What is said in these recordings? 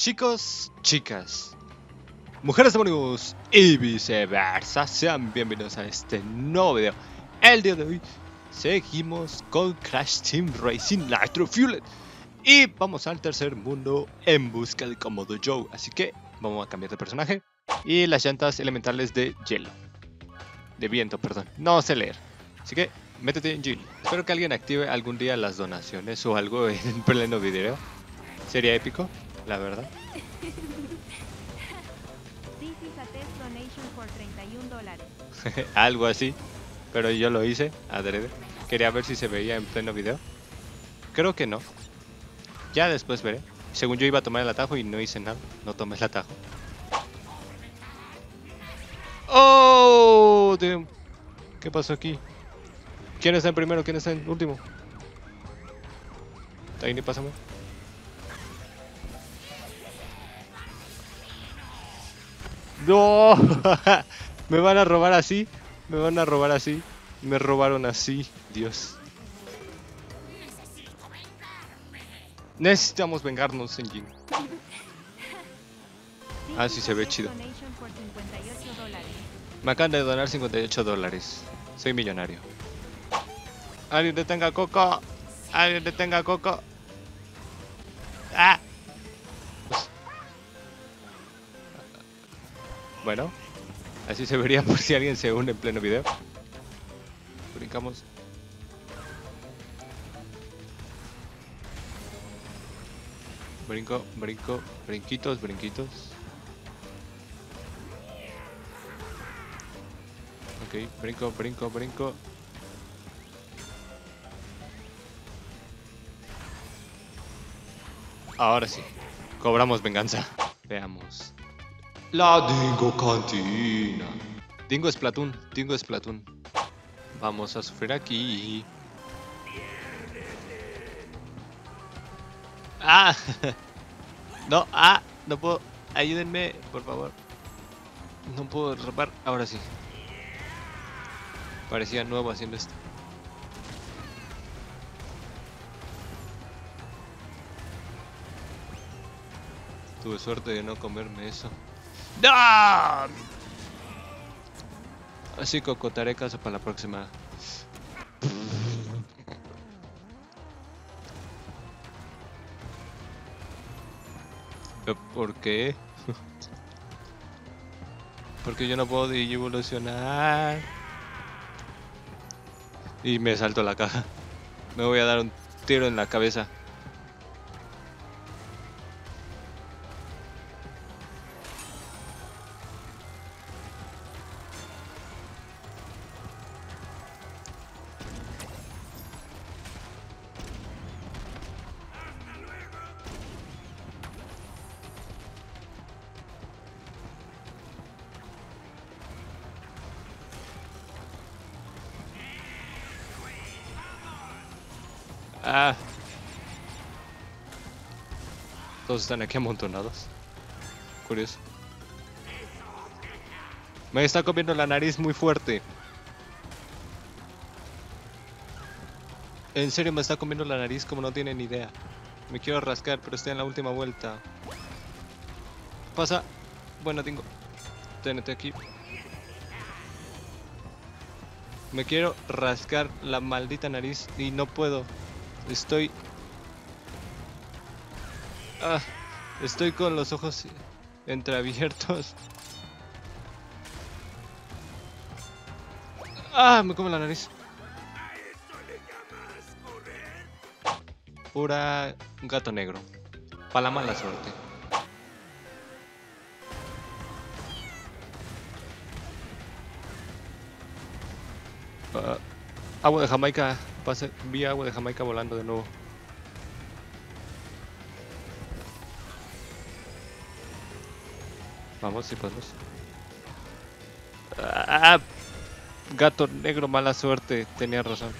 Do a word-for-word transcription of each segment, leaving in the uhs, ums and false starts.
Chicos, chicas, mujeres, amigos y viceversa, sean bienvenidos a este nuevo video. El día de hoy seguimos con Crash Team Racing Nitro Fueled y vamos al tercer mundo en busca de Komodo Joe. Así que vamos a cambiar de personaje y las llantas elementales de hielo, de viento, perdón, no sé leer. Así que métete en Jill. Espero que alguien active algún día las donaciones o algo en pleno video. Sería épico, la verdad. Algo así, pero yo lo hice adrede. Quería ver si se veía en pleno video. Creo que no. Ya después veré. Según yo iba a tomar el atajo y no hice nada. No tomé el atajo. ¡Oh! Damn. ¿Qué pasó aquí? ¿Quién está en primero? ¿Quién está en último? Tiny, pásame. ¡No! Me van a robar así. Me van a robar así. Me robaron así. Dios. Necesitamos vengarnos, Senjin. Ah, sí se ve chido. Me acaban de donar cincuenta y ocho dólares. Soy millonario. Alguien detenga a Coco. Alguien detenga a Coco. ¡Ah! Bueno, así se vería por si alguien se une en pleno video. Brincamos. Brinco, brinco, brinquitos, brinquitos. Ok, brinco, brinco, brinco. Ahora sí, cobramos venganza. Veamos. La Dingo Cantina. Dingo es Platón, Dingo es Platón. Vamos a sufrir aquí. Ah, no, ah, no puedo. Ayúdenme, por favor. No puedo rapar, ahora sí. Parecía nuevo haciendo esto. Tuve suerte de no comerme eso. ¡No! Así cocotaré caso para la próxima. ¿Por qué? Porque yo no puedo digievolucionar. Y me salto la caja. Me voy a dar un tiro en la cabeza. Ah. Todos están aquí amontonados. Curioso. Me está comiendo la nariz muy fuerte. En serio me está comiendo la nariz como no tienen idea. Me quiero rascar, pero estoy en la última vuelta. Pasa. Bueno, tengo T N T aquí. Me quiero rascar la maldita nariz y no puedo. Estoy... Ah, estoy con los ojos entreabiertos. Ah, me come la nariz. Pura gato negro. Para la mala suerte. Uh, agua de Jamaica. Pase, vi agua de Jamaica volando de nuevo. Vamos, si podemos. Ah, gato negro, mala suerte. Tenía razón.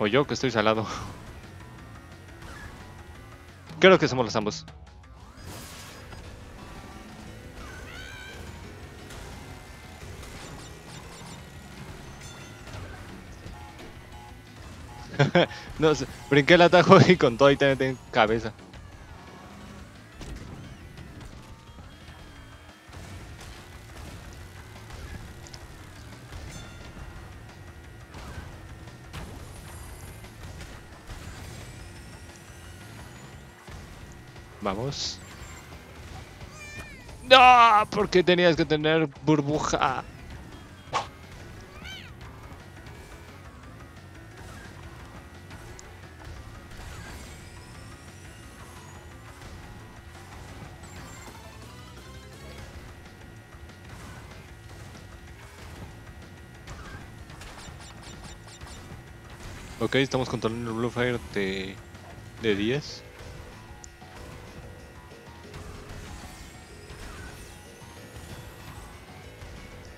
O yo que estoy salado. Creo que somos los ambos. No sé, brinqué el atajo y con todo ahí te meten en cabeza. Vamos. ¡No! ¿Por qué tenías que tener burbuja? Ok, estamos controlando el Blue Fire de, de diez.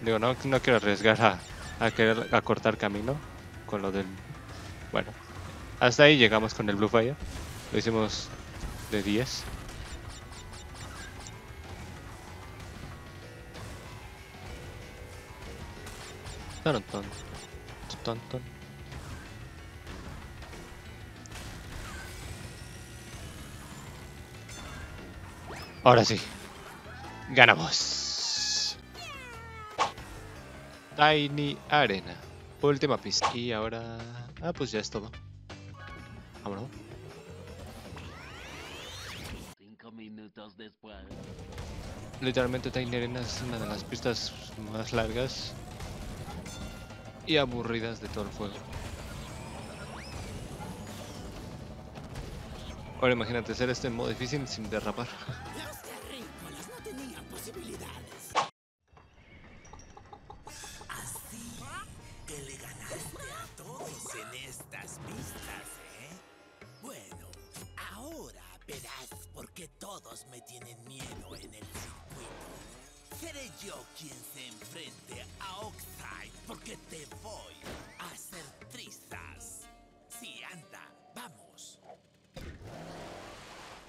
Digo, no, no quiero arriesgar a, a querer a cortar camino con lo del... Bueno, hasta ahí llegamos con el Blue Fire. Lo hicimos de diez. Tan, tan, tan, tan. Ahora sí, ganamos. Tiny Arena, última pista. Y ahora... Ah, pues ya es todo. Vámonos. Cinco minutos después. Literalmente Tiny Arena es una de las pistas más largas y aburridas de todo el juego. Ahora imagínate hacer este modo difícil sin derrapar.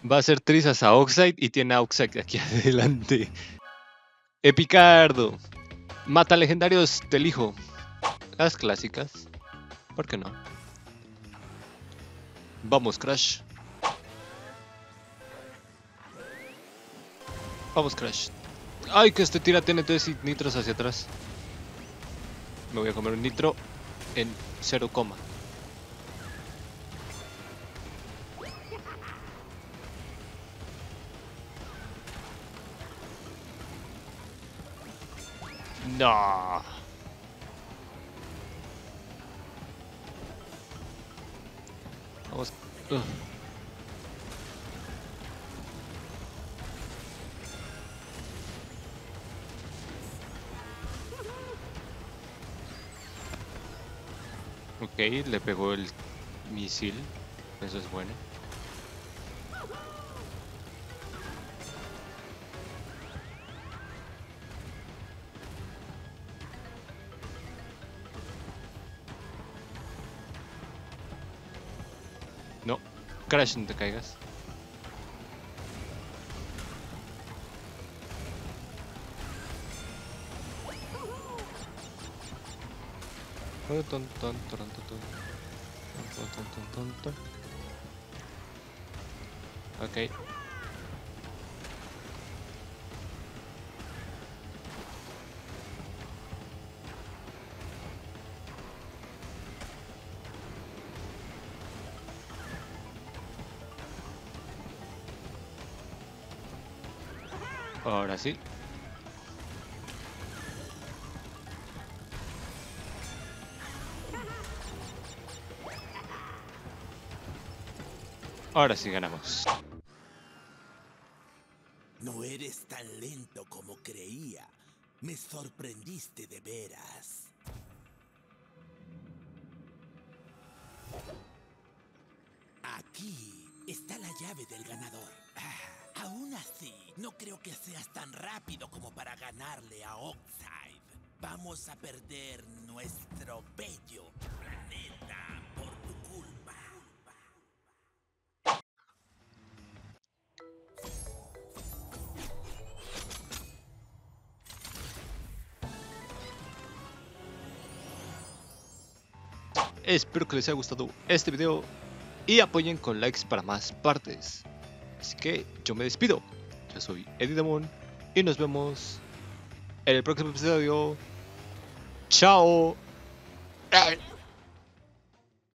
Va a hacer trizas a Oxide y tiene a Oxide aquí adelante. Epicardo. Mata legendarios, te elijo. Las clásicas. ¿Por qué no? Vamos, Crash. Vamos, Crash. Ay, que este tira T N Ts y nitros hacia atrás. Me voy a comer un nitro en cero coma. No. Vamos. Ugh. Ok, le pegó el misil. Eso es bueno. Crash, no te caigas. Ok. Ahora sí. Ahora sí ganamos. No eres tan lento como creía. Me sorprendiste de veras. Aquí está la llave del ganador. Aún así, no creo que seas tan rápido como para ganarle a Oxide. Vamos a perder nuestro bello planeta por tu culpa. Espero que les haya gustado este video y apoyen con likes para más partes. Así que yo me despido. Yo soy EdyDemon y nos vemos en el próximo episodio. ¡Chao!